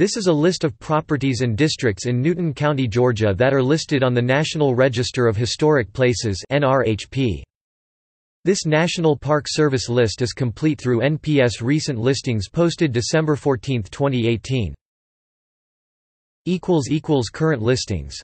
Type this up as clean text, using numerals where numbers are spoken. This is a list of properties and districts in Newton County, Georgia that are listed on the National Register of Historic Places (NRHP). This National Park Service list is complete through NPS recent listings posted December 14, 2018. == Current listings